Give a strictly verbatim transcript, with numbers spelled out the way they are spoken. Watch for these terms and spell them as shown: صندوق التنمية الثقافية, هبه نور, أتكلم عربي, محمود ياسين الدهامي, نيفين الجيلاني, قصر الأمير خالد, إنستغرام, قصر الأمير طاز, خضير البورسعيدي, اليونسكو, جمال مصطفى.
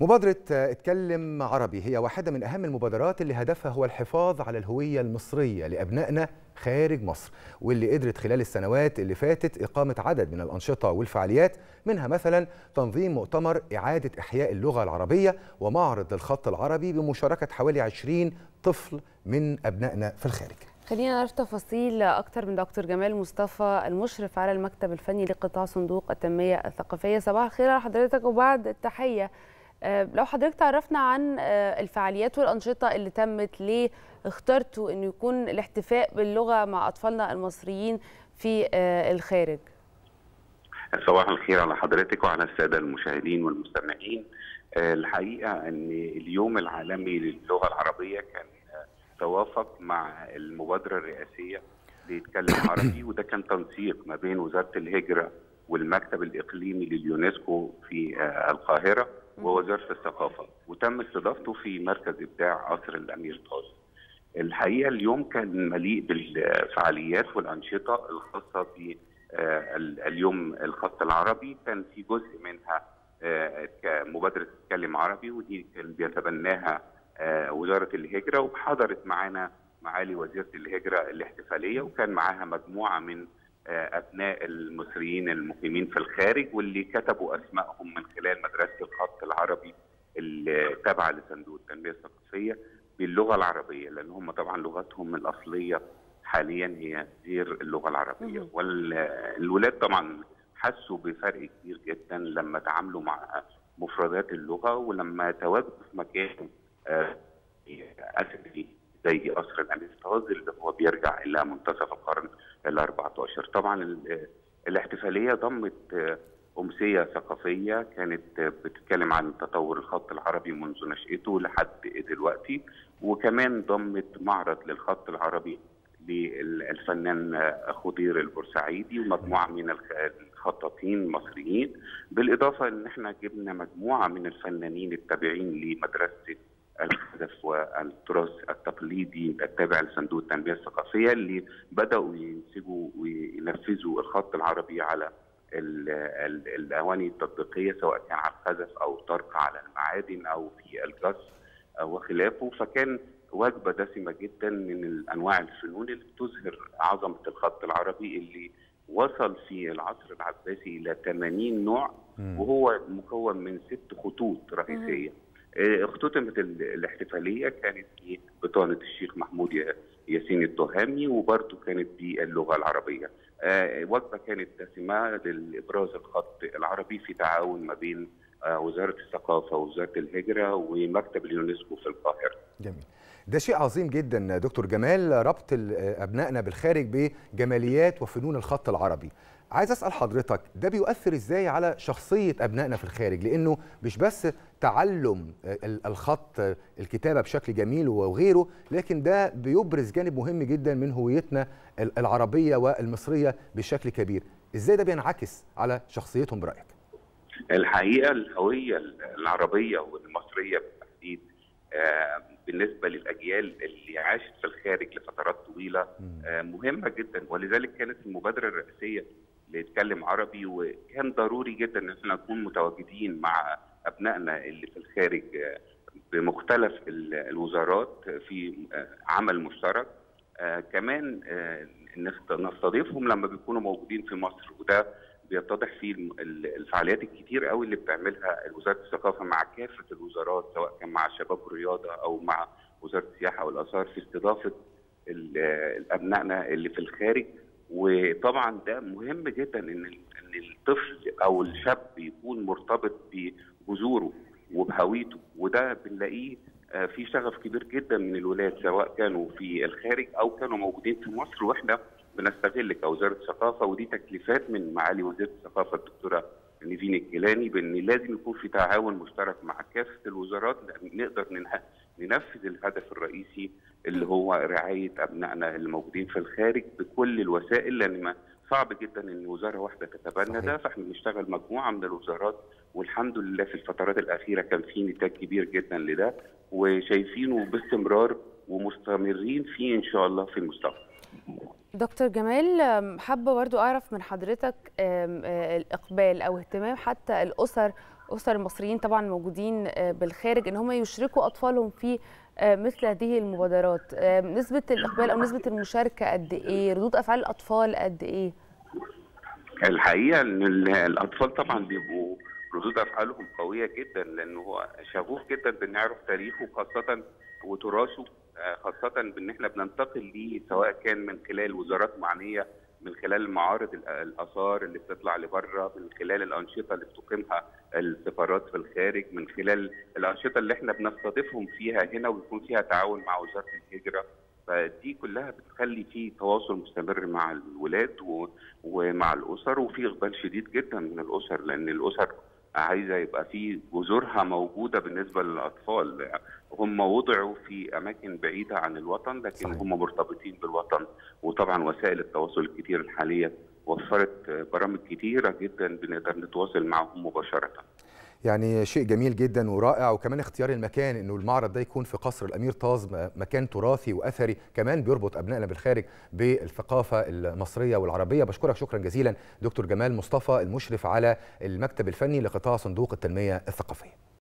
مبادرة اتكلم عربي هي واحدة من أهم المبادرات اللي هدفها هو الحفاظ على الهوية المصرية لأبنائنا خارج مصر، واللي قدرت خلال السنوات اللي فاتت إقامة عدد من الأنشطة والفعاليات، منها مثلا تنظيم مؤتمر إعادة إحياء اللغة العربية ومعرض للخط العربي بمشاركة حوالي عشرين طفل من أبنائنا في الخارج. خلينا نعرف تفاصيل أكتر من دكتور جمال مصطفى المشرف على المكتب الفني لقطاع صندوق التنمية الثقافية. صباح الخير على حضرتك وبعد التحية. لو حضرتك تعرفنا عن الفعاليات والأنشطة اللي تمت، ليه اخترتوا أن يكون الاحتفاء باللغة مع أطفالنا المصريين في الخارج؟ صباح الخير على حضرتك وعلى السادة المشاهدين والمستمعين. الحقيقة أن اليوم العالمي للغة العربية كان توافق مع المبادرة الرئاسية ليتكلم عربي، وده كان تنسيق ما بين وزارة الهجرة والمكتب الإقليمي لليونسكو في القاهرة ووزارة الثقافة، وتم استضافته في مركز إبداع قصر الأمير خالد. الحقيقة اليوم كان مليء بالفعاليات والأنشطة الخاصة باليوم الخاص العربي، كان في جزء منها كمبادرة تتكلم عربي، ودي كان بيتبناها وزارة الهجرة، وحضرت معانا معالي وزيرة الهجرة الاحتفالية، وكان معاها مجموعة من أبناء المصريين المقيمين في الخارج واللي كتبوا أسمائهم من خلال مدرسة الخط العربي التابعة لصندوق التنمية الثقافية باللغة العربية، لأن هم طبعا لغتهم الأصلية حاليا هي غير اللغة العربية. والولاد طبعا حسوا بفرق كبير جدا لما تعاملوا مع مفردات اللغة، ولما تواجدوا في مكان أسدي زي قصر الأمير خالد اللي هو بيرجع إلى منتصف القرن الأربعة عشر. طبعا الاحتفالية ضمت أمسية ثقافية كانت بتتكلم عن تطور الخط العربي منذ نشأته لحد دلوقتي، وكمان ضمت معرض للخط العربي للفنان خضير البورسعيدي ومجموعة من الخطاطين المصريين، بالإضافة إن احنا جبنا مجموعة من الفنانين التابعين لمدرسة الحذف والتراث التقليدي التابع لصندوق التنميه الثقافيه، اللي بداوا ينسجوا وينفذوا الخط العربي على ال ال الاواني التطبيقيه، سواء كان على الخذف او طرق على المعادن او في الجص وخلافه، فكان وجبه دسمه جدا من انواع الفنون اللي بتظهر عظمه الخط العربي اللي وصل في العصر العباسي الى ثمانين نوع، وهو مكون من ست خطوط رئيسيه. اختتمت الاحتفاليه كانت ببطانه الشيخ محمود ياسين الدهامي، وبرده كانت باللغه العربيه. اه وجبه كانت دسمه لابراز الخط العربي في تعاون ما بين اه وزاره الثقافه ووزاره الهجره ومكتب اليونسكو في القاهره. جميل. ده شيء عظيم جدا دكتور جمال، ربط ابنائنا بالخارج بجماليات وفنون الخط العربي. عايز أسأل حضرتك ده بيؤثر إزاي على شخصية أبنائنا في الخارج؟ لأنه مش بس تعلم الخط الكتابة بشكل جميل وغيره، لكن ده بيبرز جانب مهم جدا من هويتنا العربية والمصرية بشكل كبير. إزاي ده بينعكس على شخصيتهم برأيك؟ الحقيقة الهوية العربية والمصرية بالتحديد بالنسبة للأجيال اللي عاشت في الخارج لفترات طويلة مهمة جدا، ولذلك كانت المبادرة الرئاسية ليتكلم عربي، وكان ضروري جدا ان احنا نكون متواجدين مع ابنائنا اللي في الخارج بمختلف الوزارات في عمل مشترك، كمان نستضيفهم لما بيكونوا موجودين في مصر، وده بيتضح فيه الفعاليات الكتير قوي اللي بتعملها وزاره الثقافه مع كافه الوزارات، سواء كان مع شباب والرياضه او مع وزاره السياحه والاثار، في استضافه ابنائنا اللي في الخارج. وطبعا ده مهم جدا ان ان الطفل او الشاب يكون مرتبط بجذوره وبهويته، وده بنلاقيه في شغف كبير جدا من الولاد سواء كانوا في الخارج او كانوا موجودين في مصر، واحنا بنستغل كوزاره الثقافه، ودي تكليفات من معالي وزيره الثقافه الدكتوره نيفين الجيلاني، بان لازم يكون في تعاون مشترك مع كافه الوزارات نقدر ننفذ الهدف الرئيسي اللي هو رعايه ابنائنا اللي موجودين في الخارج بكل الوسائل، لان صعب جدا ان وزاره واحده تتبنى ده، فاحنا بنشتغل مجموعه من الوزارات، والحمد لله في الفترات الاخيره كان في نتاج كبير جدا لده، وشايفينه باستمرار ومستمرين فيه ان شاء الله في المستقبل. دكتور جمال، حابه برضو اعرف من حضرتك الاقبال او اهتمام حتى الاسر أسر المصريين طبعا موجودين بالخارج إن هم يشركوا أطفالهم في مثل هذه المبادرات؟ نسبة الإقبال أو نسبة المشاركة قد إيه؟ ردود أفعال الأطفال قد إيه؟ الحقيقة إن الأطفال طبعا بيبقوا ردود أفعالهم قوية جدا، لأن هو شغوف جدا بإن يعرف تاريخه خاصة وتراثه، خاصة بإن إحنا بننتقل ليه سواء كان من خلال وزارات معنية، من خلال معارض الآثار اللي بتطلع لبره، من خلال الأنشطة اللي بتقيمها السفارات في الخارج، من خلال الأنشطة اللي إحنا بنستضيفهم فيها هنا وبيكون فيها تعاون مع وزارة الهجرة. فدي كلها بتخلي في تواصل مستمر مع الولاد ومع الأسر، وفي إقبال شديد جدا من الأسر، لأن الأسر عايزة يبقى في جذورها موجودة بالنسبة للأطفال. هم وضعوا في أماكن بعيدة عن الوطن لكن صحيح. هم مرتبطين بالوطن، وطبعا وسائل التواصل الكتير الحالية وفرت برامج كتيرة جدا بنقدر نتواصل معهم مباشرة. يعني شيء جميل جدا ورائع، وكمان اختيار المكان انه المعرض ده يكون في قصر الامير طاز، مكان تراثي واثري كمان بيربط ابنائنا بالخارج بالثقافه المصريه والعربيه. بشكرك شكرا جزيلا دكتور جمال مصطفى المشرف على المكتب الفني لقطاع صندوق التنميه الثقافيه.